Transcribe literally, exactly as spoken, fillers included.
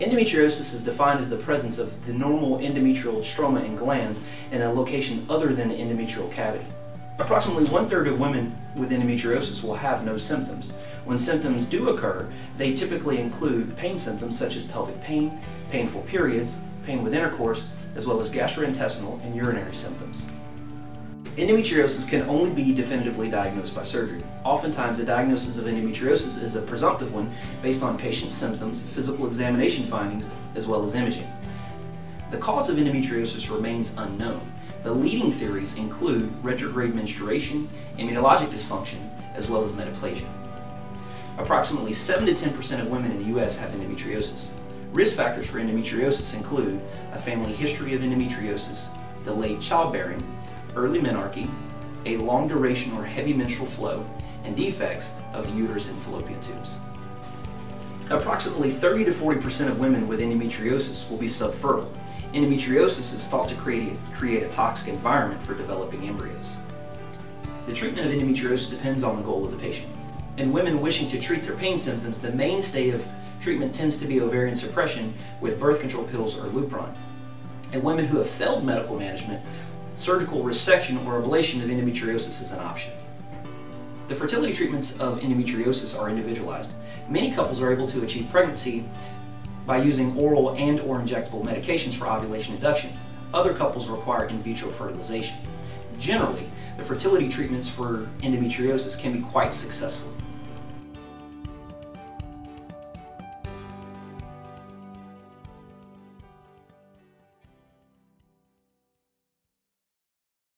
Endometriosis is defined as the presence of the normal endometrial stroma and glands in a location other than the endometrial cavity. Approximately one-third of women with endometriosis will have no symptoms. When symptoms do occur, they typically include pain symptoms such as pelvic pain, painful periods, pain with intercourse, as well as gastrointestinal and urinary symptoms. Endometriosis can only be definitively diagnosed by surgery. Oftentimes, a diagnosis of endometriosis is a presumptive one based on patient symptoms, physical examination findings, as well as imaging. The cause of endometriosis remains unknown. The leading theories include retrograde menstruation, immunologic dysfunction, as well as metaplasia. Approximately seven to ten percent of women in the U S have endometriosis. Risk factors for endometriosis include a family history of endometriosis, delayed childbearing, early menarche, a long duration or heavy menstrual flow, and defects of the uterus and fallopian tubes. Approximately thirty to forty percent of women with endometriosis will be subfertile. Endometriosis is thought to create a, create a toxic environment for developing embryos. The treatment of endometriosis depends on the goal of the patient. In women wishing to treat their pain symptoms, the mainstay of treatment tends to be ovarian suppression with birth control pills or Lupron. In women who have failed medical management, surgical resection or ablation of endometriosis is an option. The fertility treatments of endometriosis are individualized. Many couples are able to achieve pregnancy by using oral and or injectable medications for ovulation induction. Other couples require in vitro fertilization. Generally, the fertility treatments for endometriosis can be quite successful.